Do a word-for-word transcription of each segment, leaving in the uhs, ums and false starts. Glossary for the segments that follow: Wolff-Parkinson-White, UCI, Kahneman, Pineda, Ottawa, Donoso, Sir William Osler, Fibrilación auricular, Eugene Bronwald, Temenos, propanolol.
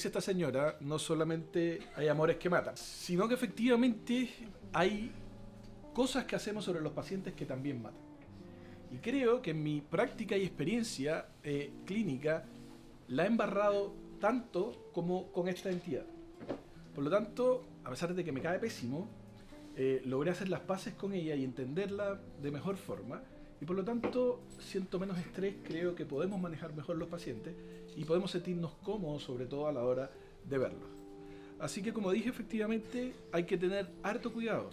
dice esta señora, no solamente hay amores que matan, sino que efectivamente hay cosas que hacemos sobre los pacientes que también matan. Y creo que en mi práctica y experiencia eh, clínica la he embarrado tanto como con esta entidad. Por lo tanto, a pesar de que me cae pésimo, eh, logré hacer las paces con ella y entenderla de mejor forma. Y por lo tanto, siento menos estrés, creo que podemos manejar mejor los pacientes y podemos sentirnos cómodos, sobre todo a la hora de verlos. Así que, como dije, efectivamente, hay que tener harto cuidado,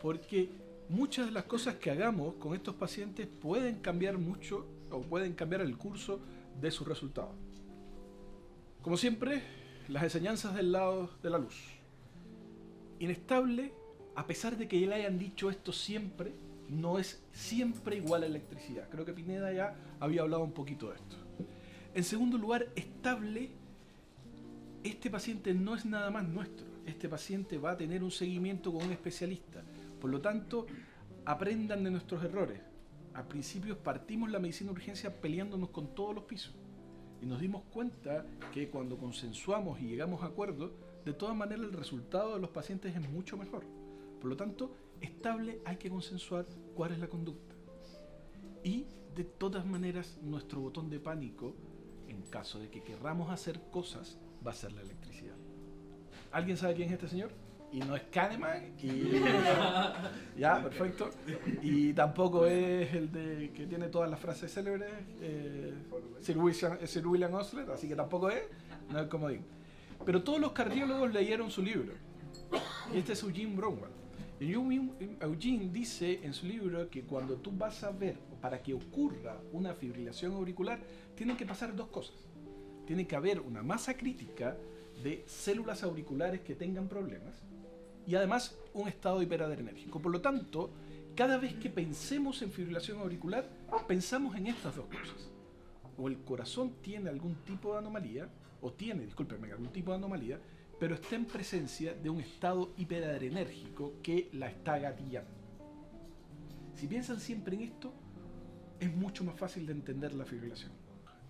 porque muchas de las cosas que hagamos con estos pacientes pueden cambiar mucho o pueden cambiar el curso de sus resultados. Como siempre, las enseñanzas del lado de la luz. Inestable, a pesar de que le hayan dicho esto siempre, no es siempre igual a electricidad. Creo que Pineda ya había hablado un poquito de esto. En segundo lugar, estable. Este paciente no es nada más nuestro. Este paciente va a tener un seguimiento con un especialista. Por lo tanto, aprendan de nuestros errores. A principios partimos la medicina de urgencia peleándonos con todos los pisos. Y nos dimos cuenta que cuando consensuamos y llegamos a acuerdos, de todas maneras el resultado de los pacientes es mucho mejor. Por lo tanto, estable, hay que consensuar cuál es la conducta. Y, de todas maneras, nuestro botón de pánico, en caso de que querramos hacer cosas, va a ser la electricidad. ¿Alguien sabe quién es este señor? Y no es Kahneman, y... ya, perfecto. Y tampoco es el de que tiene todas las frases célebres, eh, Sir William, Sir William Osler, así que tampoco es, no es comodín. Pero todos los cardiólogos leyeron su libro. Y este es Eugene Bronwald. Eugene dice en su libro que cuando tú vas a ver, para que ocurra una fibrilación auricular, tienen que pasar dos cosas. Tiene que haber una masa crítica de células auriculares que tengan problemas y además un estado hiperadrenérgico. Por lo tanto, cada vez que pensemos en fibrilación auricular, pensamos en estas dos cosas. O el corazón tiene algún tipo de anomalía, o tiene, discúlpenme, algún tipo de anomalía, pero está en presencia de un estado hiperadrenérgico que la está gatillando. Si piensan siempre en esto, es mucho más fácil de entender la fibrilación.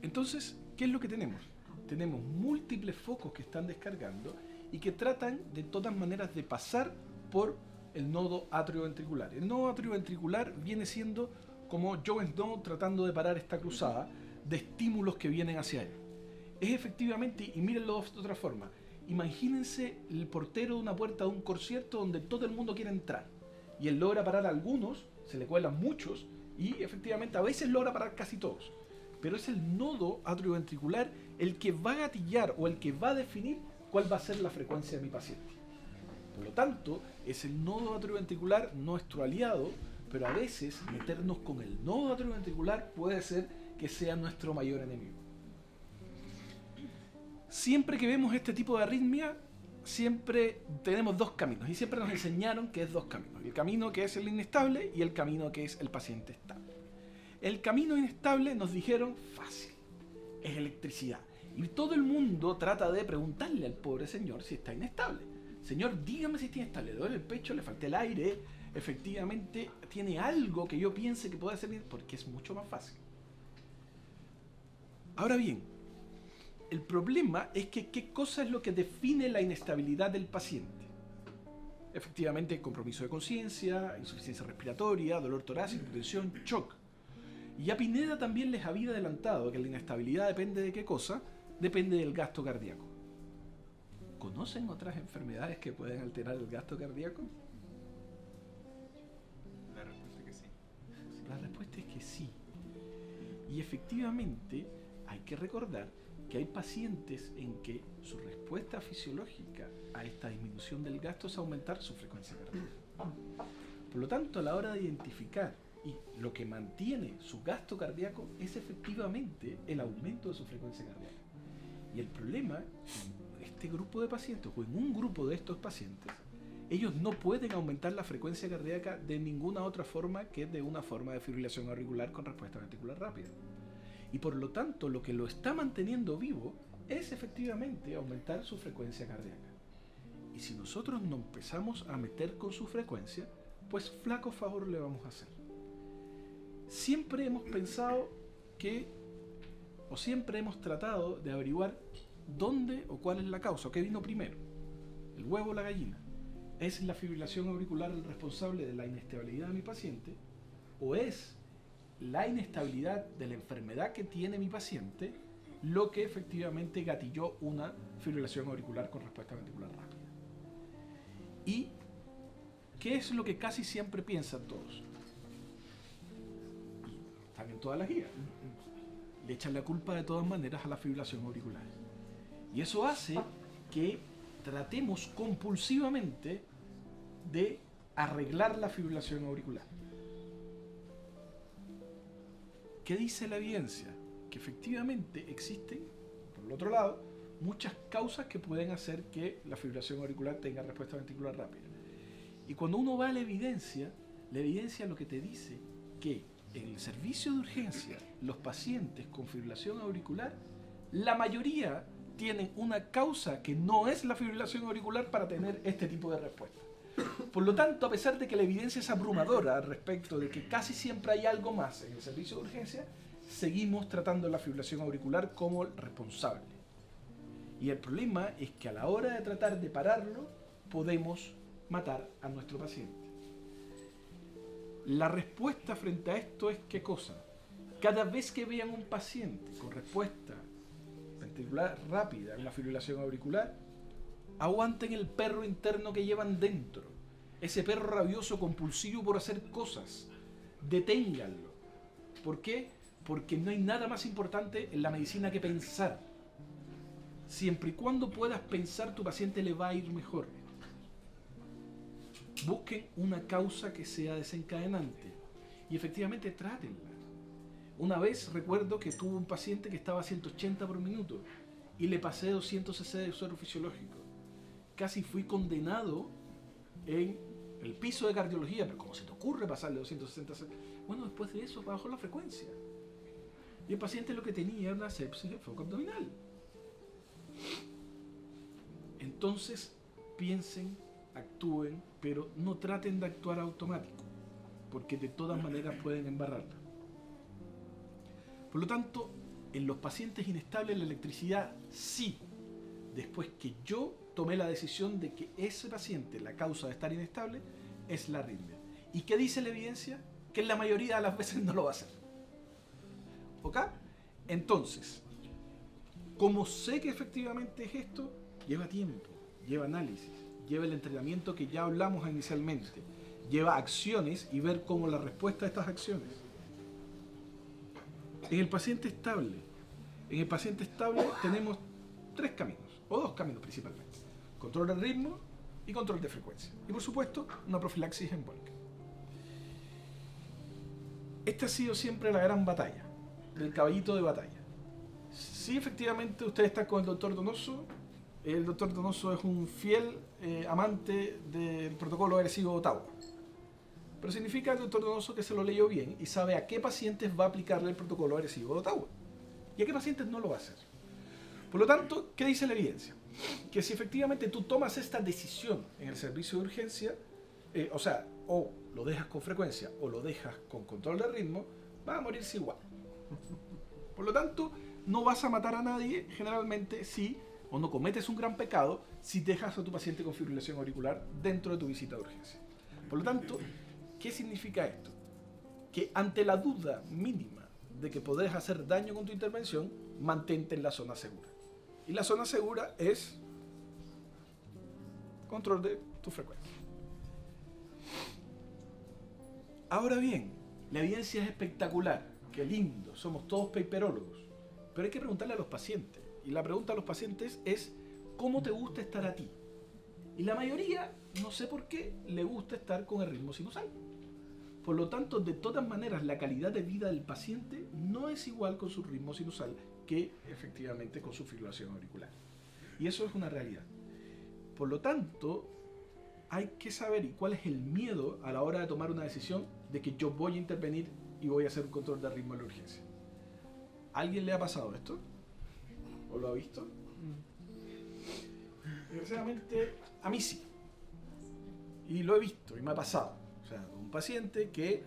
Entonces, ¿qué es lo que tenemos? Tenemos múltiples focos que están descargando y que tratan de todas maneras de pasar por el nodo atrioventricular. El nodo atrioventricular viene siendo como Joe Snow tratando de parar esta cruzada de estímulos que vienen hacia él. Es efectivamente, y mírenlo de otra forma, imagínense el portero de una puerta de un concierto donde todo el mundo quiere entrar y él logra parar a algunos, se le cuelan muchos y efectivamente a veces logra parar casi todos. Pero es el nodo atrioventricular el que va a gatillar o el que va a definir cuál va a ser la frecuencia de mi paciente. Por lo tanto, es el nodo atrioventricular nuestro aliado, pero a veces meternos con el nodo atrioventricular puede ser que sea nuestro mayor enemigo. Siempre que vemos este tipo de arritmia, siempre tenemos dos caminos y siempre nos enseñaron que es dos caminos. El camino que es el inestable y el camino que es el paciente estable. El camino inestable nos dijeron fácil, es electricidad. Y todo el mundo trata de preguntarle al pobre señor si está inestable. Señor, dígame si está inestable, le duele el pecho, le falta el aire, efectivamente tiene algo que yo piense que puede ser, porque es mucho más fácil. Ahora bien, el problema es que qué cosa es lo que define la inestabilidad del paciente. Efectivamente, compromiso de conciencia, insuficiencia respiratoria, dolor torácico, hipertensión, shock. Y a Pineda también les había adelantado que la inestabilidad depende de qué cosa, depende del gasto cardíaco. ¿Conocen otras enfermedades que pueden alterar el gasto cardíaco? La respuesta es que sí. La respuesta es que sí. Y efectivamente hay que recordar que hay pacientes en que su respuesta fisiológica a esta disminución del gasto es aumentar su frecuencia cardíaca. Por lo tanto, a la hora de identificar y lo que mantiene su gasto cardíaco es efectivamente el aumento de su frecuencia cardíaca. Y el problema, en este grupo de pacientes, o en un grupo de estos pacientes, ellos no pueden aumentar la frecuencia cardíaca de ninguna otra forma que de una forma de fibrilación auricular con respuesta ventricular rápida. Y por lo tanto, lo que lo está manteniendo vivo es efectivamente aumentar su frecuencia cardíaca. Y si nosotros no empezamos a meter con su frecuencia, pues flaco favor le vamos a hacer. Siempre hemos pensado que, o siempre hemos tratado de averiguar ¿Dónde o cuál es la causa? ¿Qué vino primero? ¿El huevo o la gallina? ¿Es la fibrilación auricular el responsable de la inestabilidad de mi paciente? ¿O es la inestabilidad de la enfermedad que tiene mi paciente lo que efectivamente gatilló una fibrilación auricular con respuesta ventricular rápida? ¿Y qué es lo que casi siempre piensan todos? Están en todas las guías. Le echan la culpa de todas maneras a la fibrilación auricular. Y eso hace que tratemos compulsivamente de arreglar la fibrilación auricular. ¿Qué dice la evidencia? Que efectivamente existen, por el otro lado, muchas causas que pueden hacer que la fibrilación auricular tenga respuesta ventricular rápida. Y cuando uno va a la evidencia, la evidencia lo que te dice que en el servicio de urgencia, los pacientes con fibrilación auricular, la mayoría tienen una causa que no es la fibrilación auricular para tener este tipo de respuesta. Por lo tanto, a pesar de que la evidencia es abrumadora al respecto de que casi siempre hay algo más en el servicio de urgencia, seguimos tratando la fibrilación auricular como responsable. Y el problema es que a la hora de tratar de pararlo, podemos matar a nuestro paciente. La respuesta frente a esto es ¿qué cosa? Cada vez que vean un paciente con respuesta ventricular rápida en la fibrilación auricular, aguanten el perro interno que llevan dentro, ese perro rabioso compulsivo por hacer cosas, deténganlo. ¿Por qué? Porque no hay nada más importante en la medicina que pensar. Siempre y cuando puedas pensar, tu paciente le va a ir mejor. Busquen una causa que sea desencadenante y efectivamente trátenla. Una vez recuerdo que tuve un paciente que estaba a ciento ochenta por minuto y le pasé doscientos cc de suero fisiológico. Casi fui condenado en el piso de cardiología, pero ¿cómo se te ocurre pasarle doscientos sesenta? Bueno, después de eso bajó la frecuencia. Y el paciente lo que tenía era una sepsis de foco abdominal. Entonces, piensen, actúen, pero no traten de actuar automático, porque de todas maneras pueden embarrarla. Por lo tanto, en los pacientes inestables la electricidad sí, después que yo tomé la decisión de que ese paciente, la causa de estar inestable, es la arritmia. ¿Y qué dice la evidencia? Que la mayoría de las veces no lo va a hacer. ¿Ok? Entonces, como sé que efectivamente es esto, lleva tiempo, lleva análisis, lleva el entrenamiento que ya hablamos inicialmente, lleva acciones y ver cómo la respuesta a estas acciones. En el paciente estable, en el paciente estable tenemos tres caminos, o dos caminos principalmente. Control del ritmo y control de frecuencia. Y por supuesto, una profilaxis embólica. Esta ha sido siempre la gran batalla, el caballito de batalla. Si efectivamente usted está con el doctor Donoso, el doctor Donoso es un fiel eh, amante del protocolo agresivo de Ottawa. Pero significa el doctor Donoso que se lo leyó bien y sabe a qué pacientes va a aplicarle el protocolo agresivo de Ottawa y a qué pacientes no lo va a hacer. Por lo tanto, ¿qué dice la evidencia? Que si efectivamente tú tomas esta decisión en el servicio de urgencia, eh, o sea, o lo dejas con frecuencia o lo dejas con control de ritmo, va a morirse igual. Por lo tanto, no vas a matar a nadie generalmente si... o no cometes un gran pecado si dejas a tu paciente con fibrilación auricular dentro de tu visita de urgencia. Por lo tanto, ¿qué significa esto? Que ante la duda mínima de que podés hacer daño con tu intervención, mantente en la zona segura. Y la zona segura es control de tu frecuencia. Ahora bien, la evidencia es espectacular, qué lindo, somos todos paperólogos, pero hay que preguntarle a los pacientes. Y la pregunta a los pacientes es, ¿cómo te gusta estar a ti? Y la mayoría, no sé por qué, le gusta estar con el ritmo sinusal. Por lo tanto, de todas maneras, la calidad de vida del paciente no es igual con su ritmo sinusal que, efectivamente, con su fibrilación auricular. Y eso es una realidad. Por lo tanto, hay que saber y cuál es el miedo a la hora de tomar una decisión de que yo voy a intervenir y voy a hacer un control de ritmo en la urgencia. ¿A alguien le ha pasado esto? ¿O lo ha visto? Desgraciadamente, a mí sí. Y lo he visto, y me ha pasado. O sea, un paciente que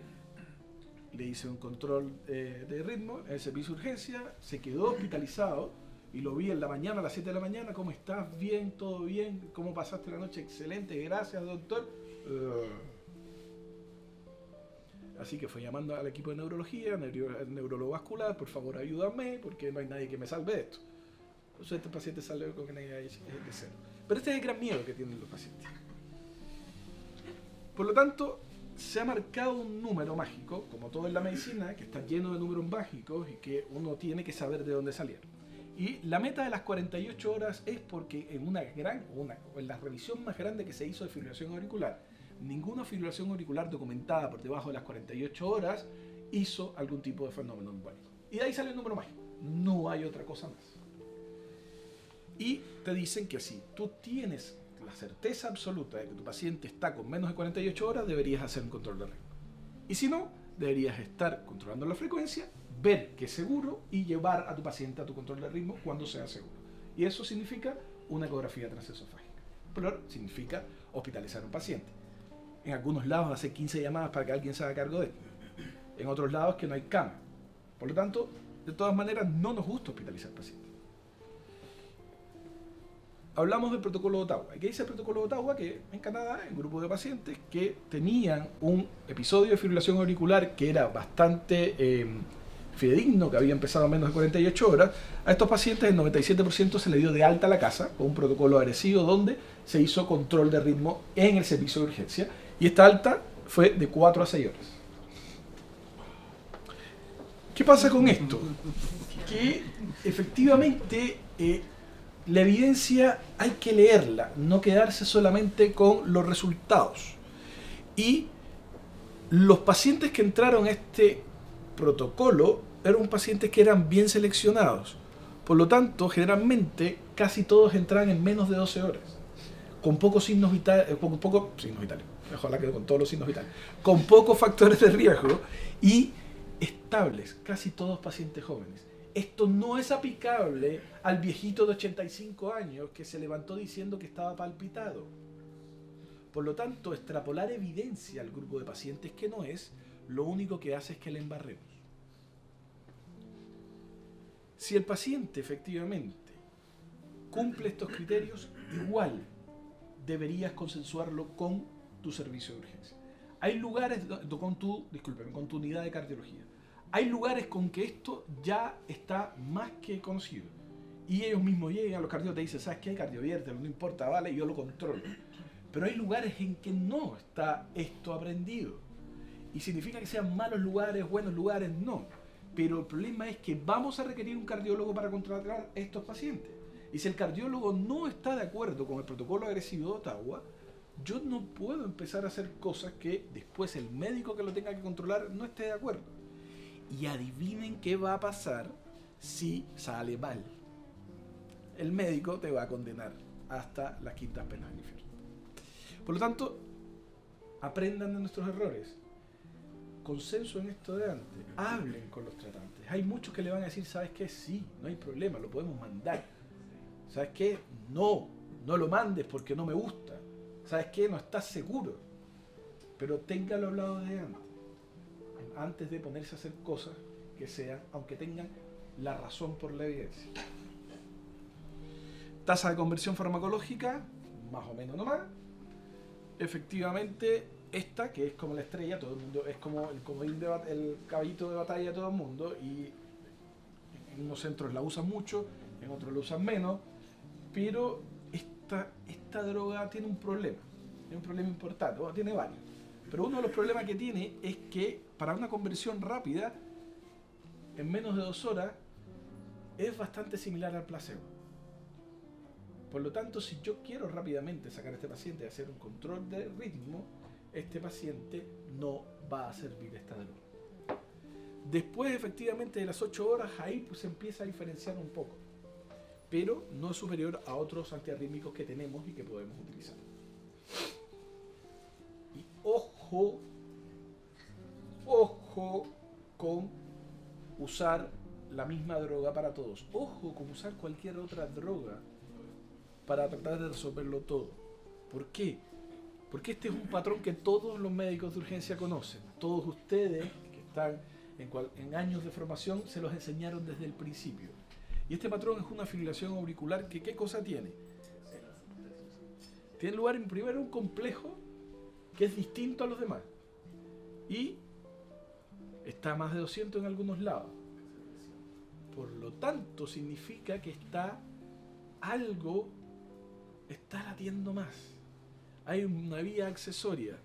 le hice un control eh, de ritmo en el servicio de urgencia, se quedó hospitalizado, y lo vi en la mañana, a las siete de la mañana, ¿cómo estás? Bien, todo bien, ¿cómo pasaste la noche? Excelente, gracias doctor. Uh. Así que fue llamando al equipo de neurología, neuro, neurólogo vascular, por favor ayúdame, porque no hay nadie que me salve de esto. Entonces este paciente sale con una idea de cero. Pero este es el gran miedo que tienen los pacientes. Por lo tanto, se ha marcado un número mágico, como todo en la medicina, que está lleno de números mágicos y que uno tiene que saber de dónde salieron. Y la meta de las cuarenta y ocho horas es porque en una gran, una, en la revisión más grande que se hizo de fibrilación auricular, ninguna fibrilación auricular documentada por debajo de las cuarenta y ocho horas hizo algún tipo de fenómeno embólico. Y de ahí sale el número mágico. No hay otra cosa más. Y te dicen que si tú tienes la certeza absoluta de que tu paciente está con menos de cuarenta y ocho horas, deberías hacer un control de riesgo. Y si no, deberías estar controlando la frecuencia, ver que es seguro y llevar a tu paciente a tu control de ritmo cuando sea seguro. Y eso significa una ecografía transesofágica. Pero significa hospitalizar a un paciente. En algunos lados hace quince llamadas para que alguien se haga cargo de él. En otros lados que no hay cama. Por lo tanto, de todas maneras, no nos gusta hospitalizar pacientes. Hablamos del protocolo de Ottawa. ¿Qué dice el protocolo de Ottawa? Que en Canadá, un grupo de pacientes que tenían un episodio de fibrilación auricular que era bastante eh, fidedigno, que había empezado a menos de cuarenta y ocho horas, a estos pacientes el noventa y siete por ciento se le dio de alta a la casa, con un protocolo agresivo donde se hizo control de ritmo en el servicio de urgencia, y esta alta fue de cuatro a seis horas. ¿Qué pasa con esto? Que efectivamente... Eh, La evidencia hay que leerla, no quedarse solamente con los resultados. Y los pacientes que entraron a este protocolo eran pacientes que eran bien seleccionados. Por lo tanto, generalmente, casi todos entraban en menos de doce horas. Con pocos signos vitales, con pocos signos vitales, ojalá que con todos los signos vitales, con pocos factores de riesgo y estables, casi todos pacientes jóvenes. Esto no es aplicable al viejito de ochenta y cinco años que se levantó diciendo que estaba palpitado. Por lo tanto, extrapolar evidencia al grupo de pacientes que no es, lo único que hace es que le embarremos. Si el paciente efectivamente cumple estos criterios, igual deberías consensuarlo con tu servicio de urgencia. Hay lugares, con tu, discúlpeme, con tu unidad de cardiología. Hay lugares con que esto ya está más que conocido. Y ellos mismos llegan, los cardiólogos te dicen, ¿sabes qué? Cardioviértelo, no importa, vale, yo lo controlo. Pero hay lugares en que no está esto aprendido. Y significa que sean malos lugares, buenos lugares, no. Pero el problema es que vamos a requerir un cardiólogo para contratar a estos pacientes. Y si el cardiólogo no está de acuerdo con el protocolo agresivo de Ottawa, yo no puedo empezar a hacer cosas que después el médico que lo tenga que controlar no esté de acuerdo. Y adivinen qué va a pasar si sale mal. El médico te va a condenar hasta las quintas penas del infierno. Por lo tanto, aprendan de nuestros errores. Consenso en esto de antes. Hablen con los tratantes. Hay muchos que le van a decir, ¿sabes qué? Sí, no hay problema, lo podemos mandar. ¿Sabes qué? No, no lo mandes porque no me gusta. ¿Sabes qué? No estás seguro. Pero téngalo hablado de antes. Antes de ponerse a hacer cosas que sean, aunque tengan la razón por la evidencia. Tasa de conversión farmacológica, más o menos nomás. Efectivamente, esta que es como la estrella, todo el mundo es como el, como el, de, el caballito de batalla de todo el mundo, y en unos centros la usan mucho, en otros la usan menos, pero esta, esta droga tiene un problema, tiene un problema importante, bueno, tiene varios. Pero uno de los problemas que tiene es que para una conversión rápida, en menos de dos horas, es bastante similar al placebo. Por lo tanto, si yo quiero rápidamente sacar a este paciente y hacer un control de ritmo, este paciente no va a servir esta droga. Después, efectivamente, de las ocho horas, ahí pues, se empieza a diferenciar un poco. Pero no es superior a otros antiarrítmicos que tenemos y que podemos utilizar. Y ojo. Ojo, ojo con usar la misma droga para todos. Ojo con usar cualquier otra droga para tratar de resolverlo todo. ¿Por qué? Porque este es un patrón que todos los médicos de urgencia conocen. Todos ustedes que están en, cual, en años de formación se los enseñaron desde el principio. Y este patrón es una fibrilación auricular que, ¿qué cosa tiene? Tiene lugar en primero un complejo que es distinto a los demás y está a más de doscientos en algunos lados. Por lo tanto, significa que está algo, está latiendo más. Hay una vía accesoria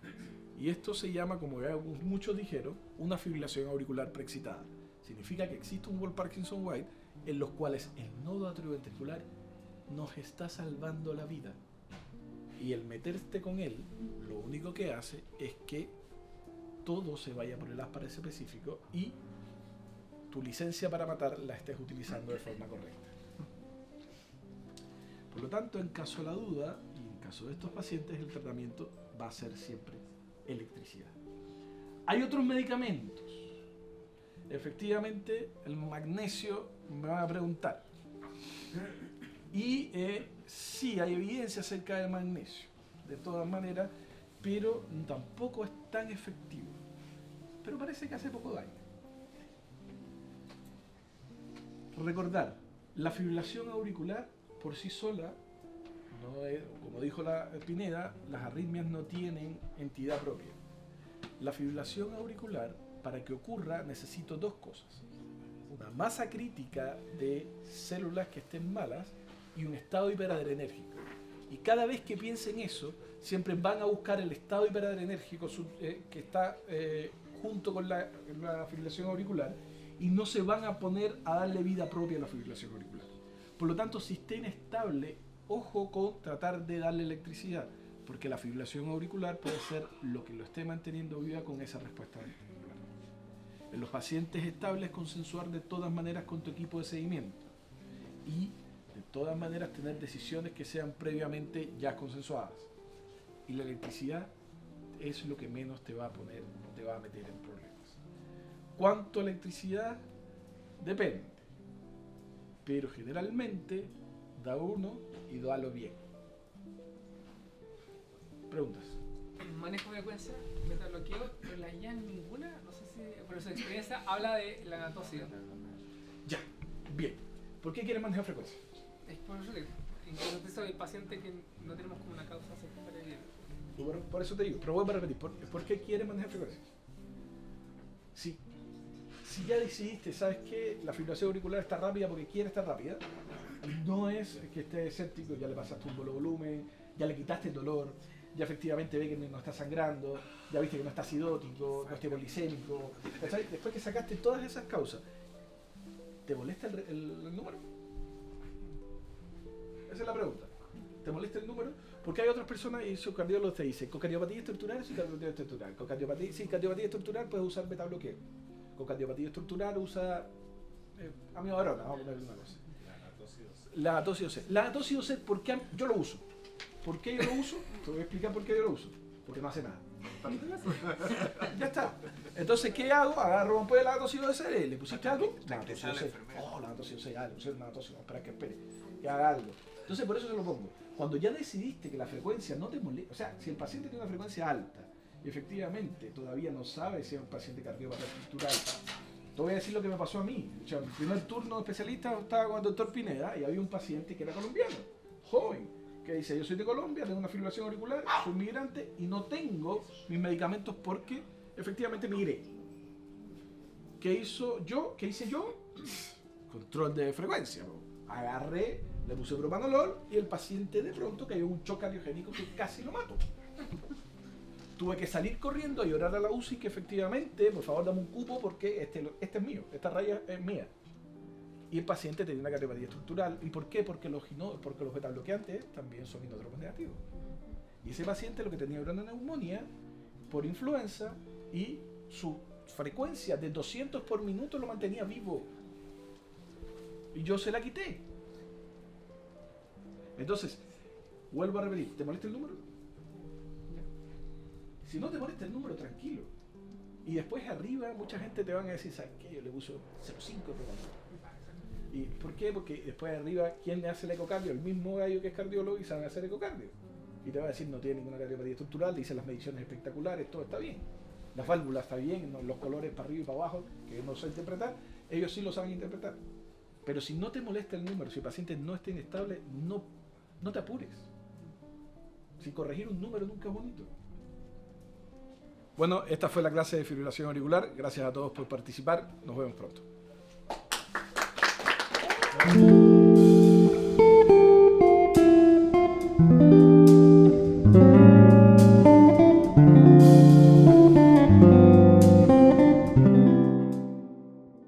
y esto se llama, como ya muchos dijeron, una fibrilación auricular preexcitada. Significa que existe un Wolff-Parkinson-White en los cuales el nodo atrioventricular nos está salvando la vida. Y el meterte con él, lo único que hace es que todo se vaya por el áspero específico y tu licencia para matar la estés utilizando de forma correcta. Por lo tanto, en caso de la duda y en caso de estos pacientes, el tratamiento va a ser siempre electricidad. Hay otros medicamentos. Efectivamente, el magnesio me van a preguntar. Y eh, sí, hay evidencia acerca del magnesio, de todas maneras, pero tampoco es tan efectivo. Pero parece que hace poco daño. Recordar, la fibrilación auricular por sí sola, no es, como dijo la Pineda, las arritmias no tienen entidad propia. La fibrilación auricular, para que ocurra, necesito dos cosas. Una masa crítica de células que estén malas y un estado hiperadrenérgico. Y cada vez que piensen eso, siempre van a buscar el estado hiperadrenérgico sub, eh, que está eh, junto con la, la fibrilación auricular, y no se van a poner a darle vida propia a la fibrilación auricular. Por lo tanto, si está inestable, ojo con tratar de darle electricidad, porque la fibrilación auricular puede ser lo que lo esté manteniendo viva con esa respuesta ventricular. En los pacientes estables, consensuar de todas maneras con tu equipo de seguimiento y de todas maneras tener decisiones que sean previamente ya consensuadas. Y la electricidad es lo que menos te va a poner, te va a meter en problemas. ¿Cuánto electricidad? Depende, pero generalmente da uno y dalo bien. Preguntas. Manejo de frecuencia, metabloqueo, pero la I A N ninguna, no sé si por su experiencia habla de la anatóxica. Ya, bien. ¿Por qué quieres manejar frecuencia? Es por eso que incluso eso del paciente que no tenemos como una causa secundaria bien. Por, por eso te digo, pero voy a repetir, ¿por, ¿por qué quieres manejar frecuencia? Sí. Si ya decidiste, ¿sabes qué? La fibrilación auricular está rápida porque quiere estar rápida. No es que esté escéptico, ya le pasaste un bolo volumen, ya le quitaste el dolor, ya efectivamente ve que no está sangrando, ya viste que no está acidótico, no está hemoglicémico. Después que sacaste todas esas causas, ¿te molesta el, el, el número? Esa es la pregunta. ¿Te molesta el número? Porque hay otras personas y sus cardiólogos te dicen, con cardiopatía estructural, sin cardiopatía estructural. Con cardiopatía, sin cardiopatía estructural puedes usar betabloqueo. Con cardiopatía estructural usa eh, amiodarona, vamos a poner una cosa. La atosidocet. La atosidocet, ¿por qué yo lo uso? ¿Por qué yo lo uso? Te voy a explicar por qué yo lo uso. Porque no hace nada. Ya está. Entonces, ¿qué hago? Agarro un poco de la atosidocet. ¿Le pusiste algo? La atosidocet. Oh, la atosidocet. Ah, le puse una atosidocet. Espera que espere. Que haga algo. Entonces, por eso se lo pongo. Cuando ya decidiste que la frecuencia no te molesta, o sea, si el paciente tiene una frecuencia alta y efectivamente todavía no sabe si es un paciente cardiópata estructural, te voy a decir lo que me pasó a mí. O sea, en el primer turno de especialista estaba con el doctor Pineda y había un paciente que era colombiano, joven, que dice, yo soy de Colombia, tengo una fibrilación auricular, soy migrante y no tengo mis medicamentos porque efectivamente migré. ¿Qué hizo yo? ¿Qué hice yo? Control de frecuencia. Agarré, le puse propanolol y el paciente de pronto cayó en un choque cardiogénico que casi lo mató. Tuve que salir corriendo a llorar a la U C I que efectivamente, por favor dame un cupo porque este, este es mío, esta raya es mía. Y el paciente tenía una cardiopatía estructural. ¿Y por qué? Porque los, porque los betabloqueantes también son inotropos negativos. Y ese paciente lo que tenía era una neumonía por influenza y su frecuencia de doscientos por minuto lo mantenía vivo. Y yo se la quité. Entonces, vuelvo a repetir, ¿te molesta el número? Si no te molesta el número, tranquilo. Y después arriba mucha gente te van a decir, ¿sabes qué? Yo le uso cero coma cinco. ¿Y por qué? Porque después arriba, ¿quién le hace el ecocardio? El mismo gallo que es cardiólogo y sabe hacer ecocardio. Y te va a decir, no tiene ninguna cardiopatía estructural, dice las mediciones espectaculares, todo está bien. Las válvulas está bien, los colores para arriba y para abajo, que no sé interpretar, ellos sí lo saben interpretar. Pero si no te molesta el número, si el paciente no está inestable, no, no te apures. Si corregir un número nunca es bonito. Bueno, esta fue la clase de fibrilación auricular. Gracias a todos por participar. Nos vemos pronto.